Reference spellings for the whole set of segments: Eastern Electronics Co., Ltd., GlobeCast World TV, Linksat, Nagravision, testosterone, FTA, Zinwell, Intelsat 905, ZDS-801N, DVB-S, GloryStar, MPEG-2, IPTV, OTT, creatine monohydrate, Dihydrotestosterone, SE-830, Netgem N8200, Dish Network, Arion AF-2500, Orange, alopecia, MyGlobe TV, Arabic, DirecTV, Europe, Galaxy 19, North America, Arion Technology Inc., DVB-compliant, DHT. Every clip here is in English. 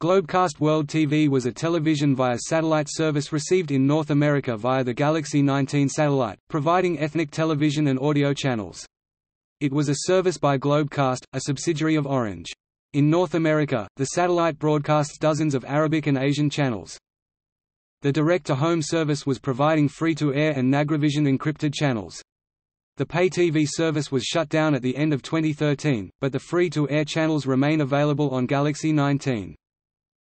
GlobeCast World TV was a television via satellite service received in North America via the Galaxy 19 satellite, providing ethnic television and audio channels. It was a service by GlobeCast, a subsidiary of Orange. In North America, the satellite broadcasts dozens of Arabic and Asian channels. The direct-to-home service was providing free-to-air and Nagravision encrypted channels. The pay TV service was shut down at the end of 2013, but the free-to-air channels remain available on Galaxy 19.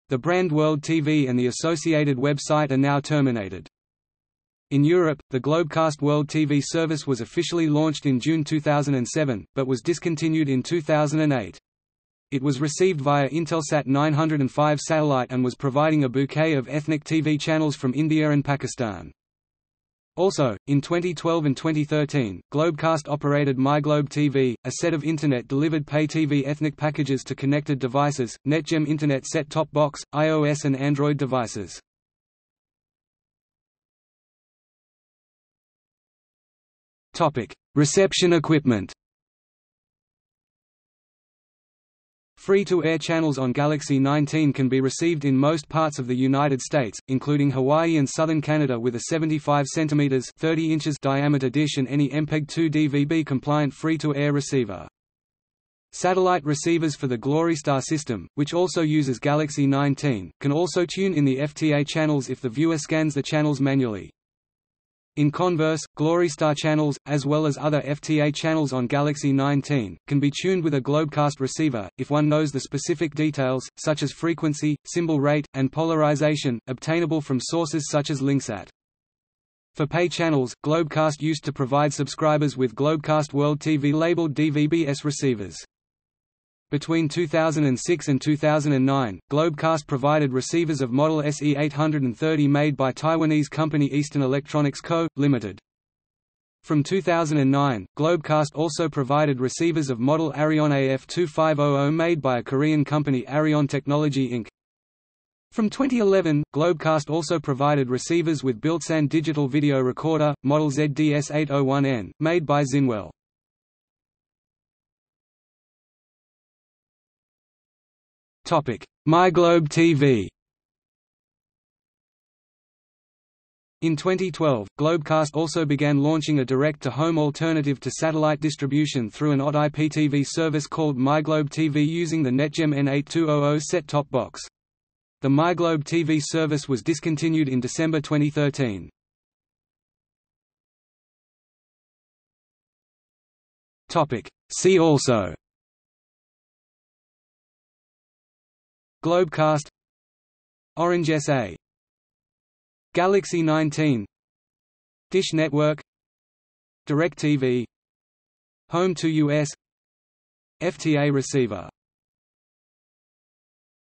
The brand World TV and the associated website are now terminated. In Europe, the GlobeCast World TV service was officially launched in June 2007, but was discontinued in 2008. It was received via Intelsat 905 satellite and was providing a bouquet of ethnic TV channels from India and Pakistan. Also, in 2012 and 2013, GlobeCast operated MyGlobe TV, a set of Internet-delivered pay TV ethnic packages to connected devices, Netgem Internet set-top box, iOS and Android devices. Reception equipment. Free-to-air channels on Galaxy 19 can be received in most parts of the United States, including Hawaii and southern Canada, with a 75 cm (30 inches) diameter dish and any MPEG-2 DVB-compliant free-to-air receiver. Satellite receivers for the GloryStar system, which also uses Galaxy 19, can also tune in the FTA channels if the viewer scans the channels manually. In converse, GloryStar channels, as well as other FTA channels on Galaxy 19, can be tuned with a GlobeCast receiver, if one knows the specific details, such as frequency, symbol rate, and polarization, obtainable from sources such as Linksat. For pay channels, GlobeCast used to provide subscribers with GlobeCast World TV labeled DVB-S receivers. Between 2006 and 2009, GlobeCast provided receivers of model SE-830 made by Taiwanese company Eastern Electronics Co., Ltd. From 2009, GlobeCast also provided receivers of model Arion AF-2500 made by a Korean company Arion Technology Inc. From 2011, GlobeCast also provided receivers with built-in digital video recorder, model ZDS-801N, made by Zinwell. MyGlobe TV. In 2012, GlobeCast also began launching a direct-to-home alternative to satellite distribution through an OTT IPTV service called MyGlobe TV using the Netgem N8200 set-top box. The MyGlobe TV service was discontinued in December 2013. See also: GlobeCast, Orange SA, Galaxy 19, Dish Network, DirecTV, Home to US, FTA receiver.